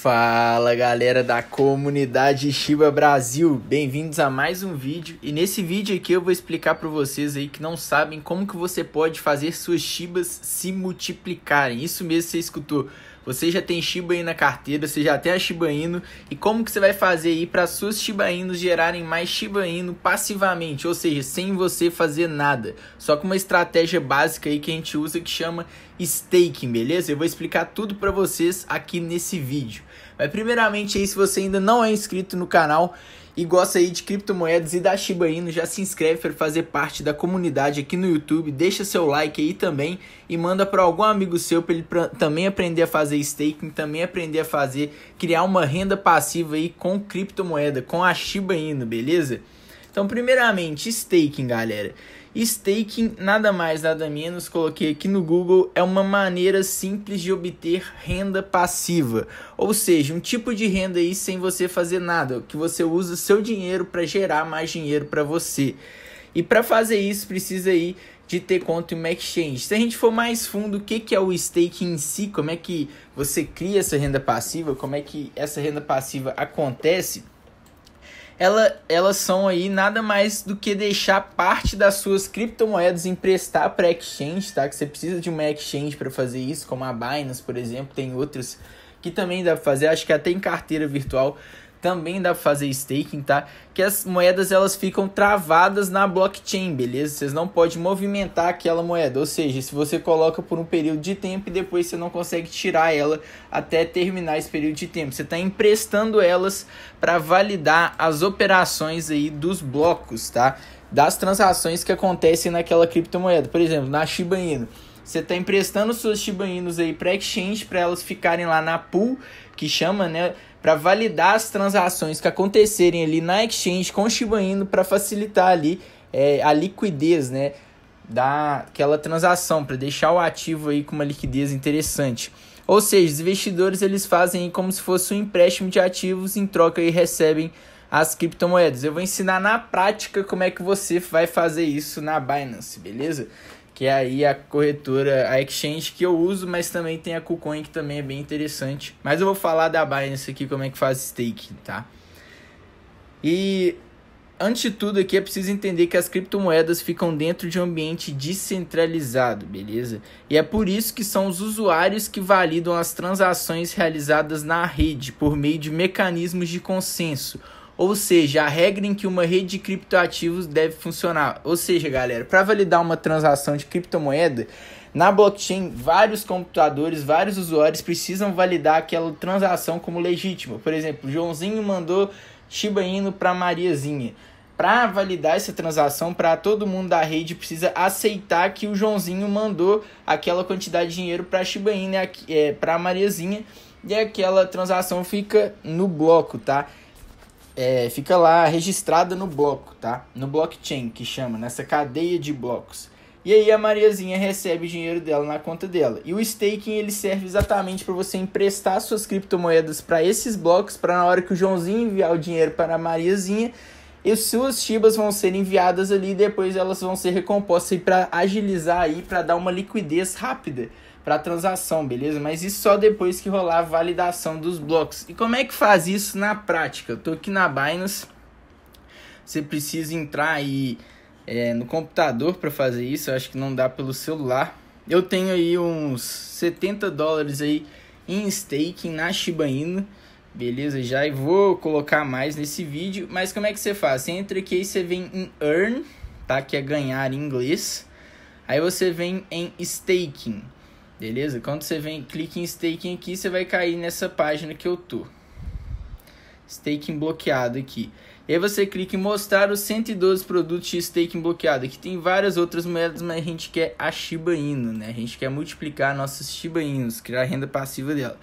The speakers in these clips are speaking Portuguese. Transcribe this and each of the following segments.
Fala galera da comunidade Shiba Brasil, bem-vindos a mais um vídeo. E nesse vídeo aqui eu vou explicar para vocês aí que não sabem como que você pode fazer suas Shibas se multiplicarem. Isso mesmo, você escutou. Você já tem Shiba Inu na carteira, você já tem a Shiba Inu. E como que você vai fazer aí para suas Shiba Inus gerarem mais Shiba Inu passivamente, ou seja, sem você fazer nada. Só com uma estratégia básica aí que a gente usa que chama staking, beleza? Eu vou explicar tudo para vocês aqui nesse vídeo. Mas primeiramente aí, se você ainda não é inscrito no canal e gosta aí de criptomoedas e da Shiba Inu, já se inscreve para fazer parte da comunidade aqui no YouTube, deixa seu like aí também e manda para algum amigo seu para ele também aprender a fazer staking, também aprender a criar uma renda passiva aí com criptomoeda, com a Shiba Inu, beleza? Então, primeiramente, staking, galera. Staking, nada mais, nada menos, coloquei aqui no Google, é uma maneira simples de obter renda passiva. Ou seja, um tipo de renda aí sem você fazer nada, que você usa o seu dinheiro para gerar mais dinheiro para você. E para fazer isso, precisa aí de ter conta em uma exchange. Se a gente for mais fundo, o que é o staking em si, como é que você cria essa renda passiva, como é que essa renda passiva acontece... Elas são aí nada mais do que deixar parte das suas criptomoedas emprestar para exchange, tá? Que você precisa de uma exchange para fazer isso, como a Binance, por exemplo, tem outras que também dá para fazer, acho que até em carteira virtual também dá para fazer staking, tá? Que as moedas elas ficam travadas na blockchain, beleza? Vocês não podem movimentar aquela moeda, ou seja, se você coloca por um período de tempo e depois você não consegue tirar ela até terminar esse período de tempo, você está emprestando elas para validar as operações aí dos blocos, tá? Das transações que acontecem naquela criptomoeda, por exemplo, na Shiba Inu. Você está emprestando suas Shiba Inus aí para exchange, para elas ficarem lá na pool, que chama, né? Para validar as transações que acontecerem ali na exchange com Shiba Inu, para facilitar ali a liquidez, né? Daquela transação, para deixar o ativo aí com uma liquidez interessante. Ou seja, os investidores eles fazem aí como se fosse um empréstimo de ativos, em troca e recebem as criptomoedas. Eu vou ensinar na prática como é que você vai fazer isso na Binance, beleza? Que é aí a corretora, a exchange que eu uso, mas também tem a KuCoin, que também é bem interessante. Mas eu vou falar da Binance aqui, como é que faz staking, tá? E antes de tudo aqui é preciso entender que as criptomoedas ficam dentro de um ambiente descentralizado, beleza? E é por isso que são os usuários que validam as transações realizadas na rede, por meio de mecanismos de consenso. Ou seja, a regra em que uma rede de criptoativos deve funcionar. Ou seja, galera, para validar uma transação de criptomoeda, na blockchain, vários computadores, vários usuários precisam validar aquela transação como legítima. Por exemplo, Joãozinho mandou Shiba Inu para Mariazinha. Para validar essa transação, para todo mundo da rede precisa aceitar que o Joãozinho mandou aquela quantidade de dinheiro para Shiba Inu, para Mariazinha, e aquela transação fica no bloco, tá? Fica lá registrada no bloco, tá? No blockchain, que chama, nessa cadeia de blocos. E aí a Mariazinha recebe o dinheiro dela na conta dela. E o staking ele serve exatamente para você emprestar suas criptomoedas para esses blocos, para na hora que o Joãozinho enviar o dinheiro para a Mariazinha, e suas Shibas vão ser enviadas ali e depois elas vão ser recompostas para agilizar aí, para dar uma liquidez rápida para a transação, beleza? Mas isso só depois que rolar a validação dos blocos. E como é que faz isso na prática? Eu tô aqui na Binance. Você precisa entrar aí no computador para fazer isso. Eu acho que não dá pelo celular. Eu tenho aí uns $70 aí em staking na Shiba Inu, beleza? Já e vou colocar mais nesse vídeo. Mas como é que você faz? Você entra aqui e você vem em Earn, tá? Que é ganhar em inglês. Aí você vem em Staking. Beleza? Quando você vem, clica em staking aqui, você vai cair nessa página que eu tô. Staking bloqueado aqui. E aí você clica em mostrar os 112 produtos de staking bloqueado. Aqui tem várias outras moedas, mas a gente quer a Shiba Inu, né? A gente quer multiplicar nossos Shiba Inus, criar a renda passiva dela.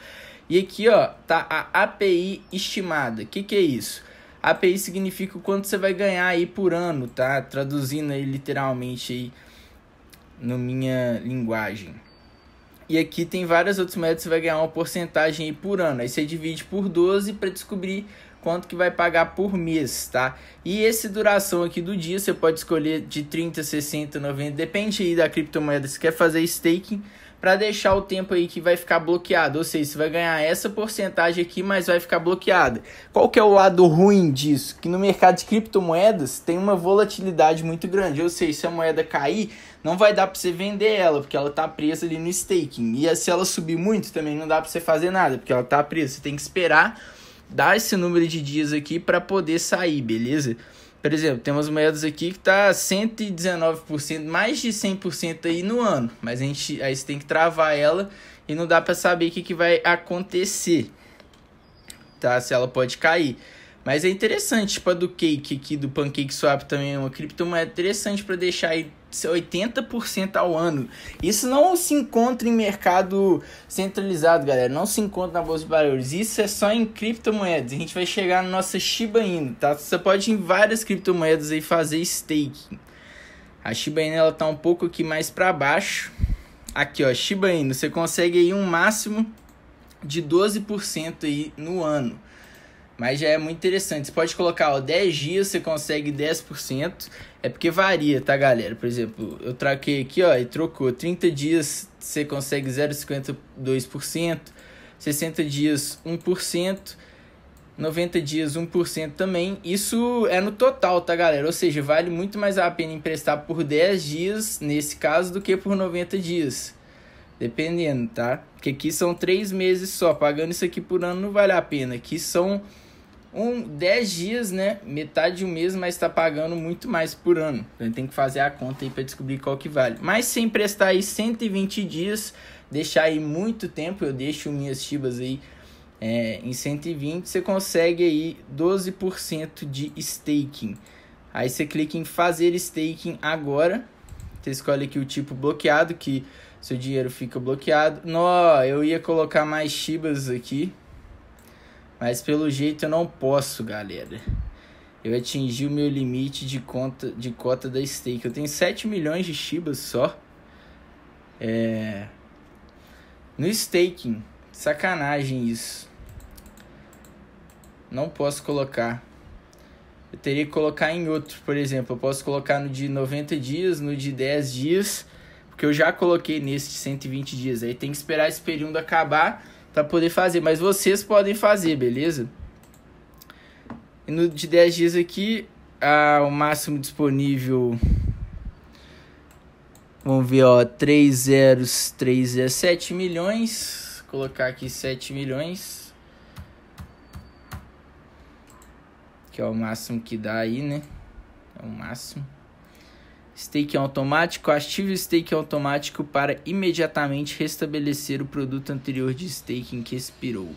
E aqui, ó, tá a API estimada. O que é isso? A API significa o quanto você vai ganhar aí por ano, tá? Traduzindo aí literalmente aí na minha linguagem. E aqui tem várias outras moedas, você vai ganhar uma porcentagem aí por ano. Aí você divide por 12 para descobrir quanto que vai pagar por mês, tá? E essa duração aqui do dia, você pode escolher de 30, 60, 90, depende aí da criptomoeda. Se quer fazer staking, para deixar o tempo aí que vai ficar bloqueado. Ou seja, você vai ganhar essa porcentagem aqui, mas vai ficar bloqueada. Qual que é o lado ruim disso? Que no mercado de criptomoedas tem uma volatilidade muito grande. Ou seja, se a moeda cair, não vai dar para você vender ela, porque ela está presa ali no staking. E se ela subir muito, também não dá para você fazer nada, porque ela está presa. Você tem que esperar dar esse número de dias aqui para poder sair, beleza? Por exemplo, tem umas moedas aqui que tá 119%, mais de 100% aí no ano. Mas aí você tem que travar ela e não dá para saber o que vai acontecer, tá? Se ela pode cair. Mas é interessante, tipo a do Cake aqui, do PancakeSwap também é uma criptomoeda interessante para deixar aí 80% ao ano. Isso não se encontra em mercado centralizado, galera. Não se encontra na Bolsa de Valores. Isso é só em criptomoedas. A gente vai chegar na nossa Shiba Inu, tá? Você pode em várias criptomoedas aí fazer staking. A Shiba Inu, ela tá um pouco aqui mais para baixo. Aqui, ó, Shiba Inu, você consegue aí um máximo de 12% aí no ano. Mas já é muito interessante. Você pode colocar, ó, 10 dias, você consegue 10%. É porque varia, tá, galera? Por exemplo, eu traquei aqui, ó, e trocou. 30 dias, você consegue 0,52%. 60 dias, 1%. 90 dias, 1% também. Isso é no total, tá, galera? Ou seja, vale muito mais a pena emprestar por 10 dias, nesse caso, do que por 90 dias. Dependendo, tá? Porque aqui são 3 meses só. Pagando isso aqui por ano não vale a pena. Aqui são... 10 dias, né? Metade de um mês, mas tá pagando muito mais por ano. Então tem que fazer a conta aí para descobrir qual que vale. Mas se emprestar aí 120 dias, deixar aí muito tempo, eu deixo minhas Shibas aí em 120, você consegue aí 12% de staking. Aí você clica em fazer staking agora. Você escolhe aqui o tipo bloqueado, que seu dinheiro fica bloqueado. Nó, eu ia colocar mais Shibas aqui. Mas pelo jeito eu não posso, galera. Eu atingi o meu limite de cota da stake. Eu tenho 7 milhões de Shibas só. No staking. Sacanagem isso. Não posso colocar. Eu teria que colocar em outro, por exemplo. Eu posso colocar no de 90 dias, no de 10 dias. Porque eu já coloquei nesse de 120 dias. Aí tem que esperar esse período acabar para poder fazer, mas vocês podem fazer, beleza? E no de 10 dias aqui, o máximo disponível, vamos ver, ó, 7 milhões, vou colocar aqui 7 milhões, que é o máximo que dá aí, né? É o máximo. Stake automático, ative o stake automático para imediatamente restabelecer o produto anterior de staking que expirou.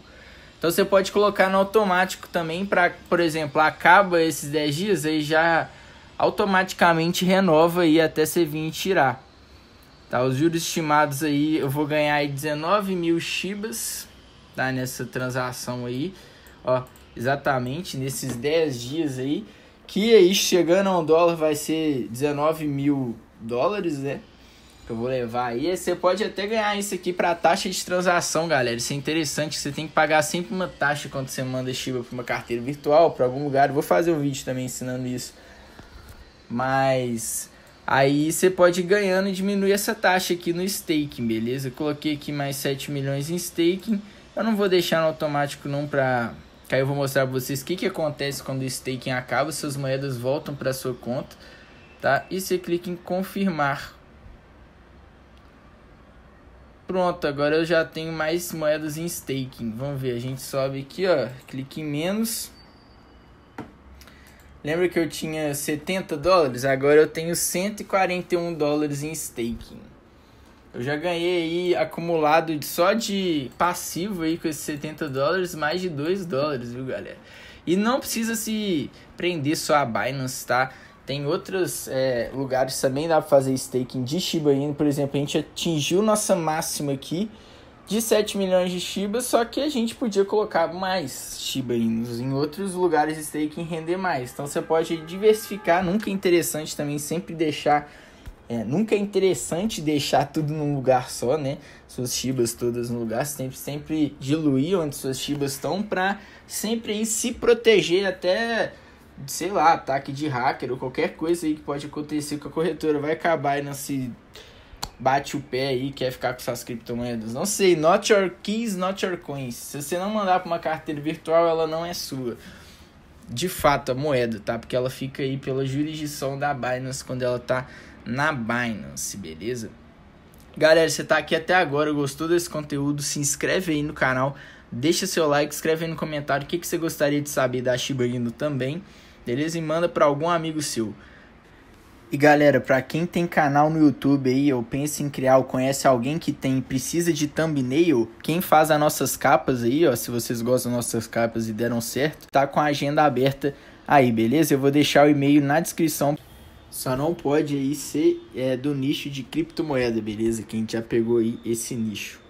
Então você pode colocar no automático também para, por exemplo, acaba esses 10 dias, aí já automaticamente renova aí até você vir tirar. Tá, os juros estimados aí, eu vou ganhar aí 19 mil Shibas, tá, nessa transação aí, ó, exatamente nesses 10 dias aí. Que aí, chegando a $1, vai ser 19 mil dólares, né? Que eu vou levar aí. Você pode até ganhar isso aqui para taxa de transação, galera. Isso é interessante. Você tem que pagar sempre uma taxa quando você manda Shiba para uma carteira virtual, para algum lugar. Eu vou fazer um vídeo também ensinando isso. Mas aí você pode ir ganhando e diminuir essa taxa aqui no staking, beleza? Eu coloquei aqui mais 7 milhões em staking. Eu não vou deixar no automático não para... Que aí eu vou mostrar pra vocês o que acontece quando o staking acaba. Suas moedas voltam para sua conta, tá? E você clica em confirmar. Pronto, agora eu já tenho mais moedas em staking. Vamos ver, a gente sobe aqui, ó. Clique em menos. Lembra que eu tinha 70 dólares? Agora eu tenho 141 dólares em staking. Eu já ganhei aí acumulado só de passivo aí com esses 70 dólares, mais de 2 dólares, viu, galera? E não precisa se prender só a Binance, tá? Tem outros lugares também dá pra fazer staking de Shiba Inu. Por exemplo, a gente atingiu nossa máxima aqui de 7 milhões de Shiba, só que a gente podia colocar mais Shiba Inus em outros lugares de staking render mais. Então você pode diversificar, nunca é interessante também sempre deixar... nunca é interessante deixar tudo num lugar só, né? Suas Shibas todas no lugar, sempre diluir onde suas Shibas estão para sempre aí se proteger até, sei lá, ataque de hacker ou qualquer coisa aí que pode acontecer com a corretora. Vai acabar aí não se bate o pé aí, quer ficar com suas criptomoedas. Não sei, not your keys, not your coins. Se você não mandar para uma carteira virtual, ela não é sua. De fato, a moeda, tá? Porque ela fica aí pela jurisdição da Binance quando ela tá na Binance, beleza? Galera, você tá aqui até agora, gostou desse conteúdo? Se inscreve aí no canal, deixa seu like, escreve aí no comentário o que você gostaria de saber da Shiba Inu também, beleza? E manda para algum amigo seu. E galera, para quem tem canal no YouTube aí, eu penso em criar ou conhece alguém que tem e precisa de thumbnail, quem faz as nossas capas aí, ó, se vocês gostam das nossas capas e deram certo, tá com a agenda aberta aí, beleza? Eu vou deixar o e-mail na descrição. Só não pode aí ser do nicho de criptomoeda, beleza? Quem já pegou aí esse nicho.